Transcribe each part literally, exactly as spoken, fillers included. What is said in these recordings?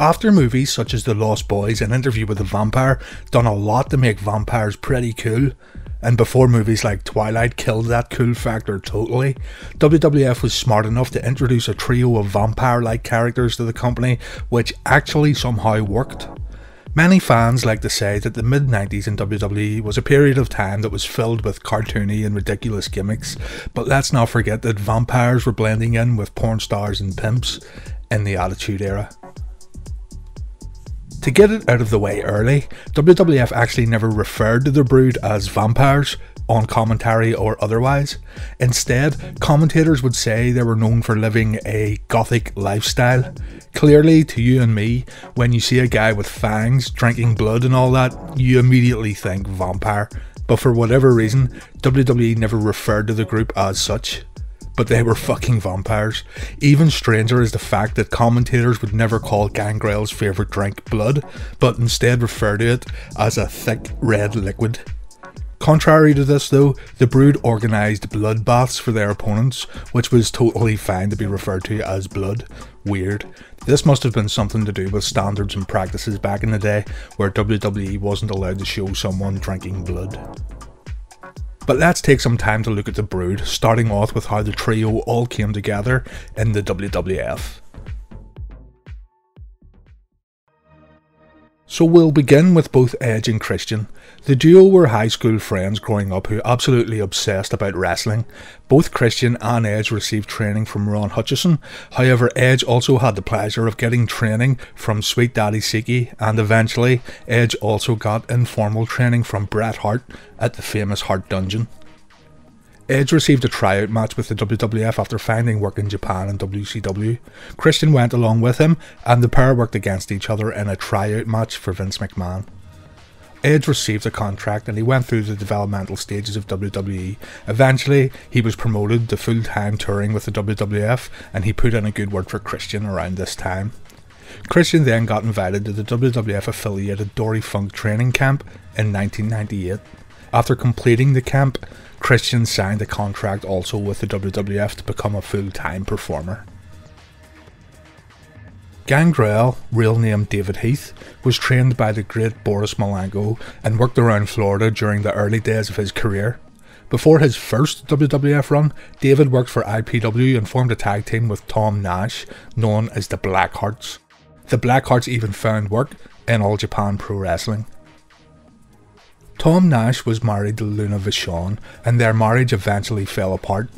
After movies such as The Lost Boys and Interview with the Vampire done a lot to make vampires pretty cool, and before movies like Twilight killed that cool factor totally, W W F was smart enough to introduce a trio of vampire-like characters to the company which actually somehow worked. Many fans like to say that the mid nineties in W W E was a period of time that was filled with cartoony and ridiculous gimmicks, but let's not forget that vampires were blending in with porn stars and pimps in the Attitude Era. To get it out of the way early, W W F actually never referred to the Brood as vampires on commentary or otherwise. Instead, commentators would say they were known for living a gothic lifestyle. Clearly, to you and me, when you see a guy with fangs drinking blood and all that, you immediately think vampire. But for whatever reason, W W E never referred to the group as such. But they were fucking vampires. Even stranger is the fact that commentators would never call Gangrel's favourite drink blood, but instead refer to it as a thick red liquid. Contrary to this though, the Brood organised bloodbaths for their opponents, which was totally fine to be referred to as blood. Weird. This must have been something to do with standards and practices back in the day, where W W E wasn't allowed to show someone drinking blood. But let's take some time to look at the Brood, starting off with how the trio all came together in the W W F. So we'll begin with both Edge and Christian. The duo were high school friends growing up who absolutely obsessed about wrestling. Both Christian and Edge received training from Ron Hutchison, however Edge also had the pleasure of getting training from Sweet Daddy Siki, and eventually Edge also got informal training from Bret Hart at the famous Hart Dungeon. Edge received a tryout match with the W W F after finding work in Japan and W C W. Christian went along with him, and the pair worked against each other in a tryout match for Vince McMahon. Edge received a contract and he went through the developmental stages of W W E. Eventually, he was promoted to full-time touring with the W W F, and he put in a good word for Christian around this time. Christian then got invited to the W W F-affiliated Dory Funk training camp in nineteen ninety-eight. After completing the camp, Christian signed a contract also with the W W F to become a full-time performer. Gangrel, real name David Heath, was trained by the great Boris Malango and worked around Florida during the early days of his career. Before his first W W F run, David worked for I P W and formed a tag team with Tom Nash, known as the Blackhearts. The Blackhearts even found work in All Japan Pro Wrestling. Tom Nash was married to Luna Vachon, and their marriage eventually fell apart.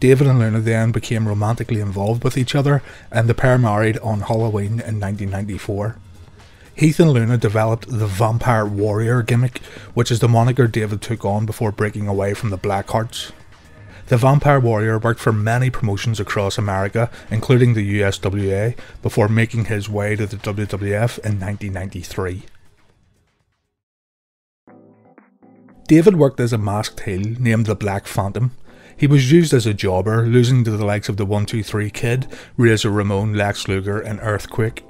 David and Luna then became romantically involved with each other, and the pair married on Halloween in nineteen ninety-four. Heath and Luna developed the Vampire Warrior gimmick, which is the moniker David took on before breaking away from the Blackhearts. The Vampire Warrior worked for many promotions across America, including the U S W A, before making his way to the W W F in nineteen ninety-three. David worked as a masked heel named the Black Phantom. He was used as a jobber, losing to the likes of the one two three Kid, Razor Ramon, Lex Luger and Earthquake.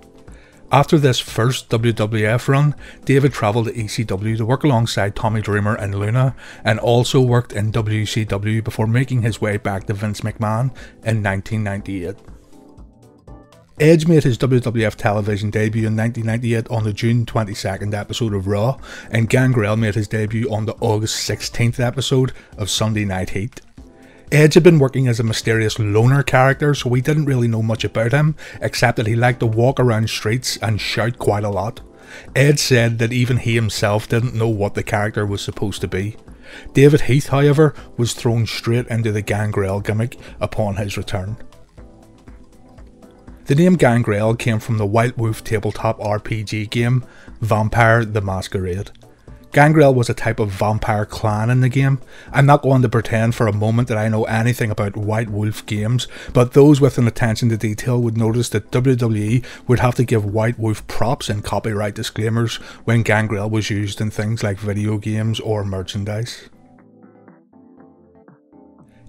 After this first W W F run, David travelled to E C W to work alongside Tommy Dreamer and Luna, and also worked in W C W before making his way back to Vince McMahon in nineteen ninety-eight. Edge made his W W F television debut in nineteen ninety-eight on the June twenty-second episode of Raw, and Gangrel made his debut on the August sixteenth episode of Sunday Night Heat. Edge had been working as a mysterious loner character, so we didn't really know much about him, except that he liked to walk around streets and shout quite a lot. Edge said that even he himself didn't know what the character was supposed to be. David Heath, however, was thrown straight into the Gangrel gimmick upon his return. The name Gangrel came from the White Wolf tabletop R P G game, Vampire the Masquerade. Gangrel was a type of vampire clan in the game. I'm not going to pretend for a moment that I know anything about White Wolf games, but those with an attention to detail would notice that W W E would have to give White Wolf props and copyright disclaimers when Gangrel was used in things like video games or merchandise.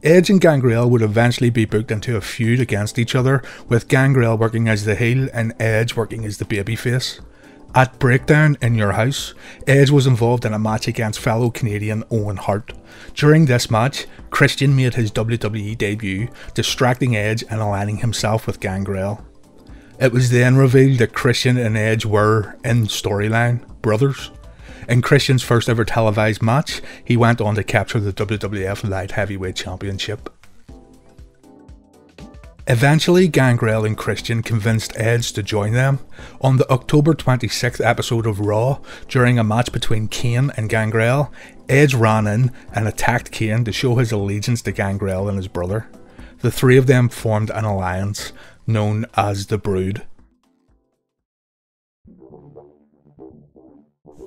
Edge and Gangrel would eventually be booked into a feud against each other, with Gangrel working as the heel and Edge working as the babyface. At Breakdown in Your House, Edge was involved in a match against fellow Canadian Owen Hart. During this match, Christian made his W W E debut, distracting Edge and aligning himself with Gangrel. It was then revealed that Christian and Edge were, in storyline, brothers. In Christian's first ever televised match, he went on to capture the W W F Light Heavyweight Championship. Eventually, Gangrel and Christian convinced Edge to join them. On the October twenty-sixth episode of Raw, during a match between Kane and Gangrel, Edge ran in and attacked Kane to show his allegiance to Gangrel and his brother. The three of them formed an alliance, known as The Brood.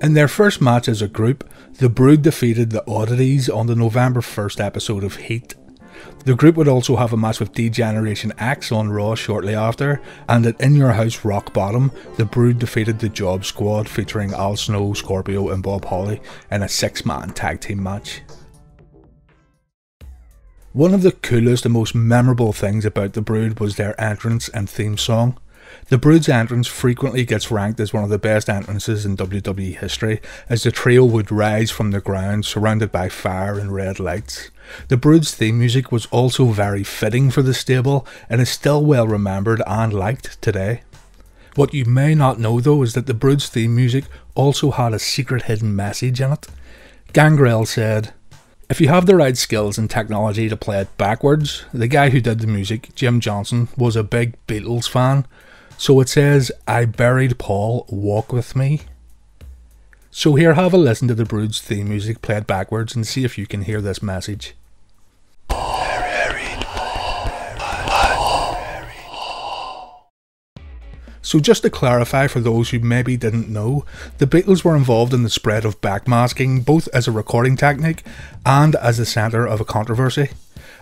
In their first match as a group, The Brood defeated the Oddities on the November first episode of Heat. The group would also have a match with D-Generation X on Raw shortly after, and at In Your House Rock Bottom, The Brood defeated the Job Squad featuring Al Snow, Scorpio and Bob Holly in a six-man tag team match. One of the coolest and most memorable things about The Brood was their entrance and theme song. The Brood's entrance frequently gets ranked as one of the best entrances in W W E history, as the trio would rise from the ground surrounded by fire and red lights. The Brood's theme music was also very fitting for the stable and is still well remembered and liked today. What you may not know though is that the Brood's theme music also had a secret hidden message in it. Gangrel said, "If you have the right skills and technology to play it backwards," the guy who did the music, Jim Johnson, was a big Beatles fan. So it says, "I buried Paul, walk with me." So here, have a listen to the Brood's theme music played backwards and see if you can hear this message. So just to clarify for those who maybe didn't know, the Beatles were involved in the spread of backmasking both as a recording technique and as the centre of a controversy.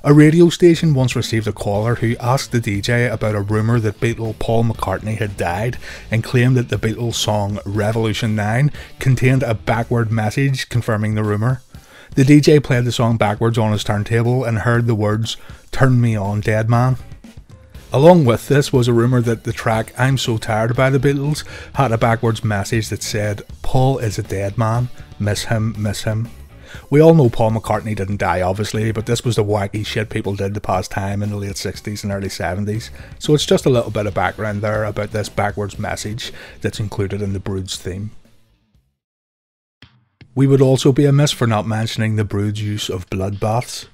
A radio station once received a caller who asked the D J about a rumour that Beatle Paul McCartney had died and claimed that the Beatles song Revolution nine contained a backward message confirming the rumour. The D J played the song backwards on his turntable and heard the words, "Turn me on, dead man." Along with this was a rumour that the track I'm So Tired by the Beatles had a backwards message that said, "Paul is a dead man, miss him, miss him." We all know Paul McCartney didn't die obviously, but this was the wacky shit people did to pass time in the late sixties and early seventies, so it's just a little bit of background there about this backwards message that's included in the Brood's theme. We would also be amiss for not mentioning the Brood's use of bloodbaths.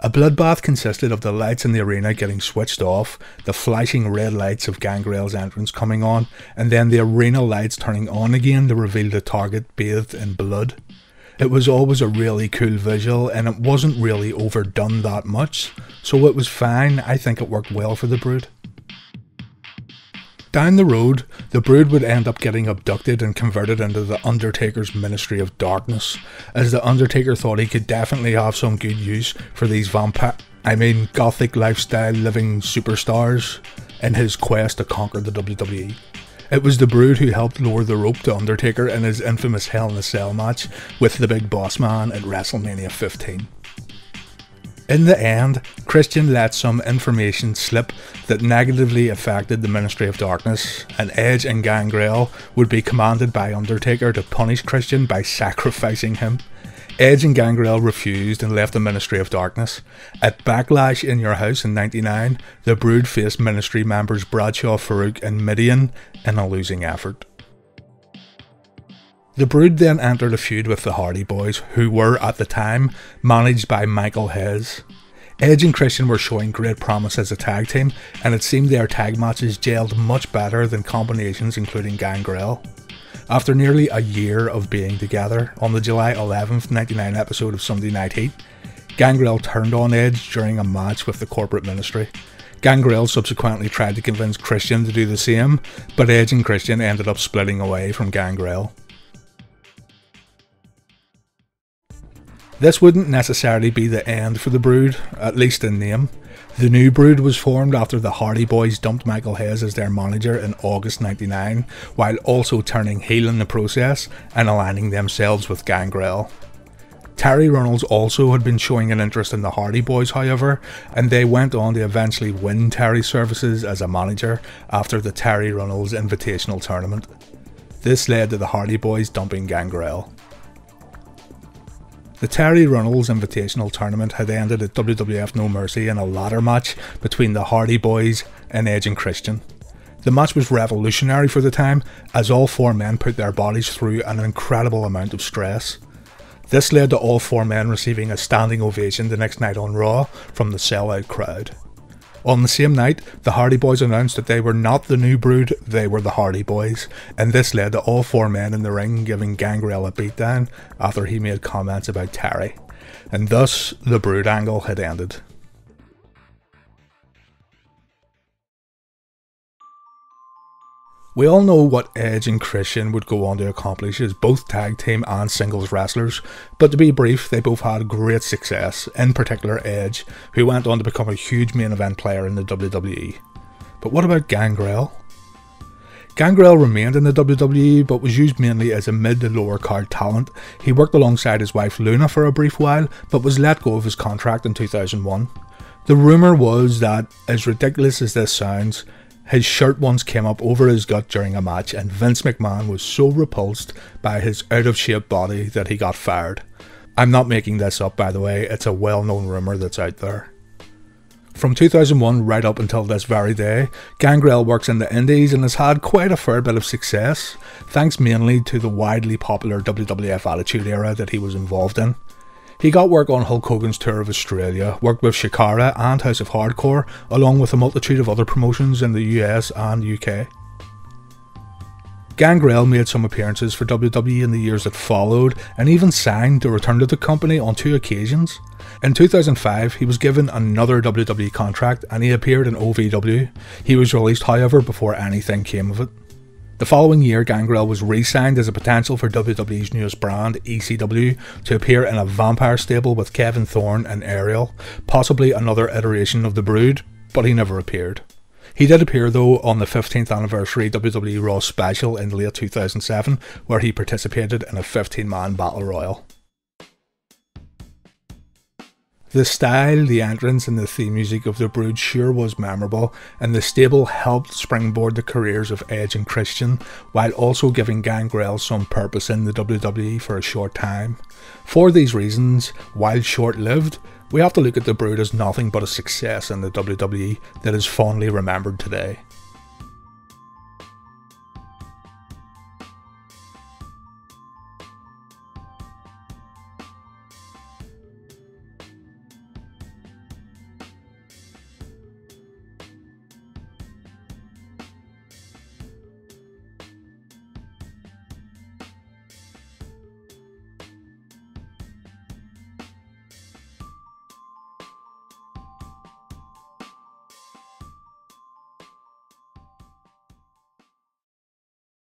A bloodbath consisted of the lights in the arena getting switched off, the flashing red lights of Gangrel's entrance coming on, and then the arena lights turning on again to reveal the target bathed in blood. It was always a really cool visual and it wasn't really overdone that much, so it was fine. I think it worked well for the Brood. Down the road, the Brood would end up getting abducted and converted into the Undertaker's Ministry of Darkness, as the Undertaker thought he could definitely have some good use for these vampire, I mean gothic lifestyle living superstars in his quest to conquer the W W E. It was the Brood who helped lower the rope to Undertaker in his infamous Hell in a Cell match with the Big Boss Man at WrestleMania fifteen. In the end, Christian let some information slip that negatively affected the Ministry of Darkness, and Edge and Gangrel would be commanded by Undertaker to punish Christian by sacrificing him. Edge and Gangrel refused and left the Ministry of Darkness. At Backlash In Your House in ninety-nine, the Brood faced Ministry members Bradshaw, Farouk and Midian in a losing effort. The Brood then entered a feud with the Hardy Boys, who were, at the time, managed by Michael Hayes. Edge and Christian were showing great promise as a tag team, and it seemed their tag matches gelled much better than combinations including Gangrel. After nearly a year of being together, on the July eleventh, ninety-nine episode of Sunday Night Heat, Gangrel turned on Edge during a match with the corporate ministry. Gangrel subsequently tried to convince Christian to do the same, but Edge and Christian ended up splitting away from Gangrel. This wouldn't necessarily be the end for the Brood, at least in name. The new Brood was formed after the Hardy Boys dumped Michael Hayes as their manager in August ninety-nine, while also turning heel in the process and aligning themselves with Gangrel. Terry Runnels also had been showing an interest in the Hardy Boys however, and they went on to eventually win Terry's services as a manager after the Terry Runnels Invitational Tournament. This led to the Hardy Boys dumping Gangrel. The Terry Runnels Invitational Tournament had ended at W W F No Mercy in a ladder match between the Hardy Boys and Edge and Christian. The match was revolutionary for the time, as all four men put their bodies through an incredible amount of stress. This led to all four men receiving a standing ovation the next night on Raw from the sellout crowd. On the same night, the Hardy Boys announced that they were not the New Brood, they were the Hardy Boys, and this led to all four men in the ring giving Gangrel a beatdown after he made comments about Terry. And thus, the Brood angle had ended. We all know what Edge and Christian would go on to accomplish as both tag team and singles wrestlers, but to be brief, they both had great success, in particular Edge, who went on to become a huge main event player in the W W E. But what about Gangrel? Gangrel remained in the W W E, but was used mainly as a mid to lower card talent. He worked alongside his wife Luna for a brief while, but was let go of his contract in two thousand one. The rumour was that, as ridiculous as this sounds, his shirt once came up over his gut during a match, and Vince McMahon was so repulsed by his out-of-shape body that he got fired. I'm not making this up, by the way, it's a well-known rumour that's out there. From two thousand one right up until this very day, Gangrel works in the indies and has had quite a fair bit of success, thanks mainly to the widely popular W W F Attitude Era that he was involved in. He got work on Hulk Hogan's tour of Australia, worked with Shikara and House of Hardcore, along with a multitude of other promotions in the U S and U K. Gangrel made some appearances for W W E in the years that followed, and even signed to return to the company on two occasions. In two thousand five, he was given another W W E contract and he appeared in O V W. He was released, however, before anything came of it. The following year, Gangrel was re-signed as a potential for W W E's newest brand, E C W, to appear in a vampire stable with Kevin Thorne and Ariel, possibly another iteration of The Brood, but he never appeared. He did appear though on the fifteenth anniversary W W E Raw special in late two thousand seven, where he participated in a fifteen man battle royal. The style, the entrance and the theme music of The Brood sure was memorable, and the stable helped springboard the careers of Edge and Christian, while also giving Gangrel some purpose in the W W E for a short time. For these reasons, while short-lived, we have to look at The Brood as nothing but a success in the W W E that is fondly remembered today.